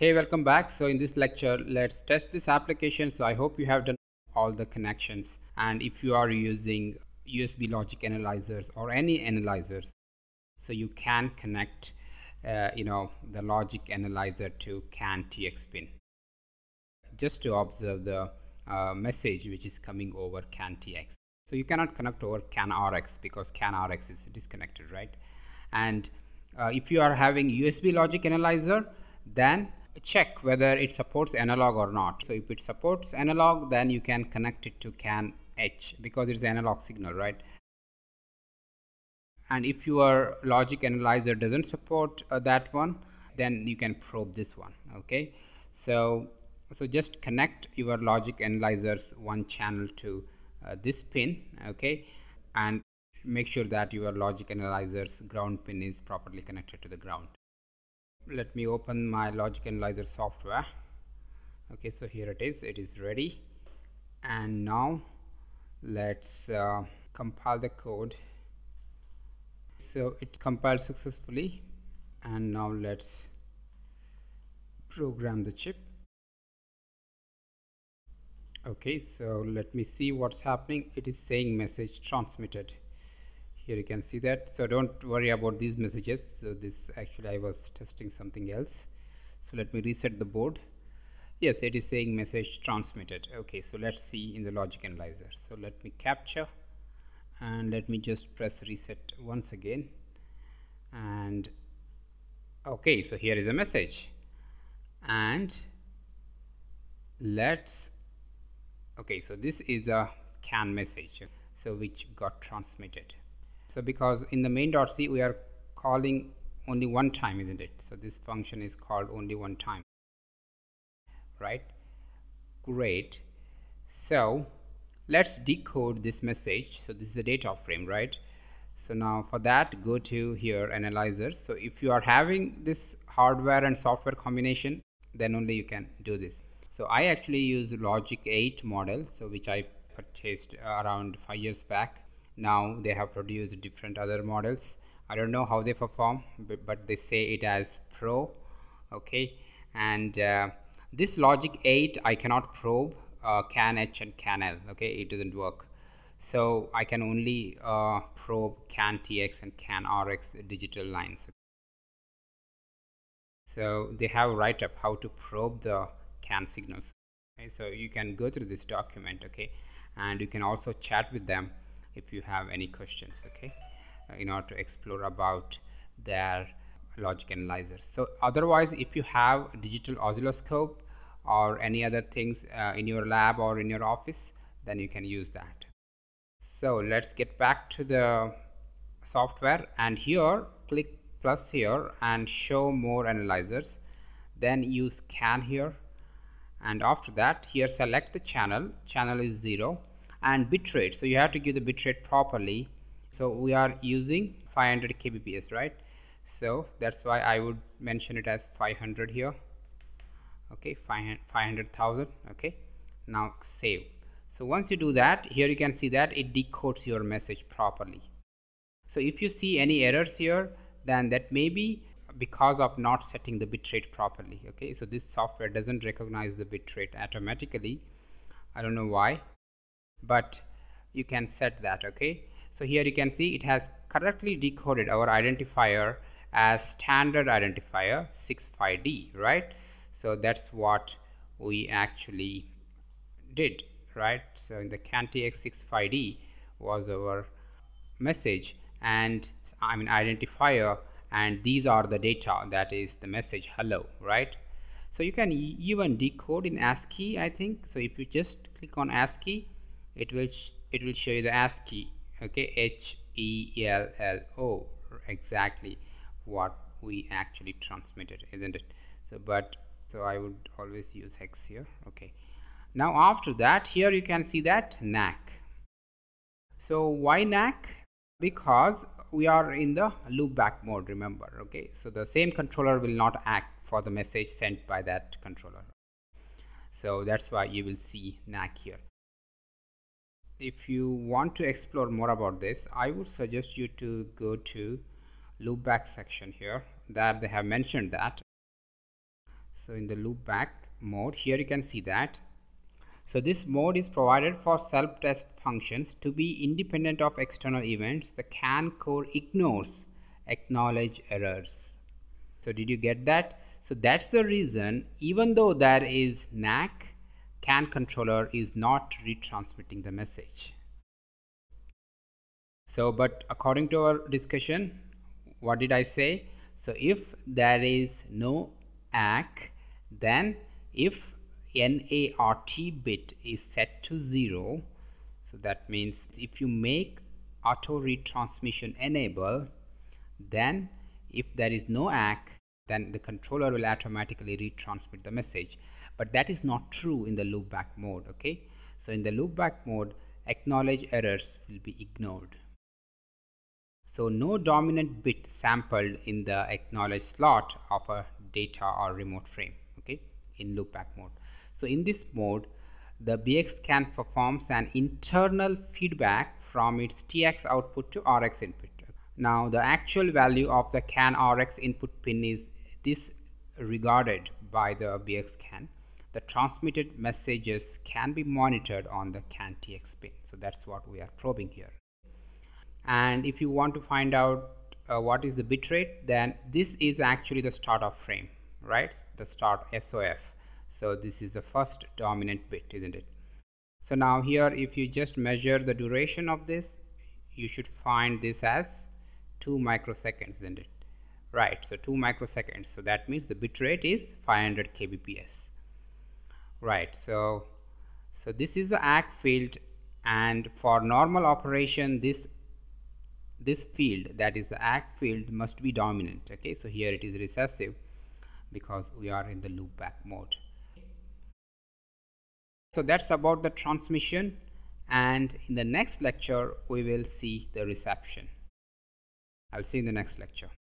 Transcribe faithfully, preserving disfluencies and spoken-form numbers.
Hey, welcome back. So in this lecture, let's test this application. So I hope you have done all the connections, and if you are using U S B logic analyzers or any analyzers, so you can connect uh, you know the logic analyzer to CAN T X pin just to observe the uh, message which is coming over CAN T X. So you cannot connect over CAN R X because CAN R X is disconnected, right? And uh, if you are having U S B logic analyzer, then check whether it supports analog or not. So if it supports analog, then you can connect it to CAN H because it's analog signal, right? And if your logic analyzer doesn't support uh, that one, then you can probe this one. Okay, so so just connect your logic analyzer's one channel to uh, this pin, okay, and make sure that your logic analyzer's ground pin is properly connected to the ground. Let me open my logic analyzer software. Okay, so here it is, it is ready, and now let's uh, compile the code. So it compiled successfully, and now let's program the chip. Okay, so let me see what's happening. It is saying message transmitted. Here you can see that. So don't worry about these messages. So this, actually I was testing something else. So let me reset the board. Yes, it is saying message transmitted. Okay, so let's see in the logic analyzer. So let me capture and let me just press reset once again. And okay, so here is a message. And let's, okay, so this is a CAN message, so which got transmitted. So because in the main dot c we are calling only one time, isn't it? So this function is called only one time, right? Great. So let's decode this message. So this is the data frame, right? So now for that, go to here, analyzer. So if you are having this hardware and software combination, then only you can do this. So I actually use Logic eight model, so which I purchased around five years back. Now they have produced different other models. I don't know how they perform, but, but they say it as Pro. Okay, and uh, this Logic eight I cannot probe uh, CAN H and CAN L. Okay, it doesn't work. So I can only uh, probe CAN T X and CAN R X digital lines. So they have write up how to probe the CAN signals. Okay, so you can go through this document. Okay, and you can also chat with them if you have any questions, okay, uh, in order to explore about their logic analyzers. So otherwise, if you have a digital oscilloscope or any other things uh, in your lab or in your office, then you can use that. So let's get back to the software, and here click plus here and show more analyzers, then use CAN here, and after that here select the channel. Channel is zero, and bitrate, so you have to give the bitrate properly. So we are using five hundred k b p s, right? So that's why I would mention it as five hundred here. Okay, five hundred thousand. Okay, now save. So once you do that, here you can see that it decodes your message properly. So if you see any errors here, then that may be because of not setting the bitrate properly. Okay, so this software doesn't recognize the bitrate automatically. I don't know why, but you can set that. Okay, so here you can see it has correctly decoded our identifier as standard identifier sixty-five d, right? So that's what we actually did, right? So in the CAN T X sixty-five d was our message, and I mean identifier, and these are the data, that is the message hello, right? So you can even decode in ASCII, I think. So if you just click on ASCII, it will it will show you the ASCII. Okay, H E L L O, exactly what we actually transmitted, isn't it? So but so I would always use hex here. Okay, now after that, here you can see that NACK. So why NACK? Because we are in the loopback mode, remember? Okay, so the same controller will not act for the message sent by that controller. So that's why you will see NACK here. If you want to explore more about this, I would suggest you to go to loopback section here, that they have mentioned that. So in the loop back mode, here you can see that. So this mode is provided for self-test functions to be independent of external events. The CAN core ignores acknowledge errors. So did you get that? So that's the reason, even though there is NACK, CAN controller is not retransmitting the message. So, but according to our discussion, what did I say? So if there is no ACK, then if NART bit is set to zero, so that means if you make auto retransmission enable, then if there is no ACK, then the controller will automatically retransmit the message. But that is not true in the loopback mode. Okay, so in the loopback mode, acknowledge errors will be ignored. So no dominant bit sampled in the acknowledge slot of a data or remote frame, okay, in loopback mode. So in this mode, the bxCAN performs an internal feedback from its T X output to R X input. Now the actual value of the CAN R X input pin is disregarded by the bxCAN. The transmitted messages can be monitored on the CAN T X pin. So that's what we are probing here. And if you want to find out uh, what is the bitrate, then this is actually the start of frame, right? The start S O F. So this is the first dominant bit, isn't it? So now here, if you just measure the duration of this, you should find this as two microseconds, isn't it? Right, so two microseconds. So that means the bitrate is five hundred k b p s. Right, so, so this is the ACK field, and for normal operation, this this field, that is the ACK field, must be dominant. Okay, so here it is recessive because we are in the loopback mode. So that's about the transmission, and in the next lecture we will see the reception. I'll see you in the next lecture.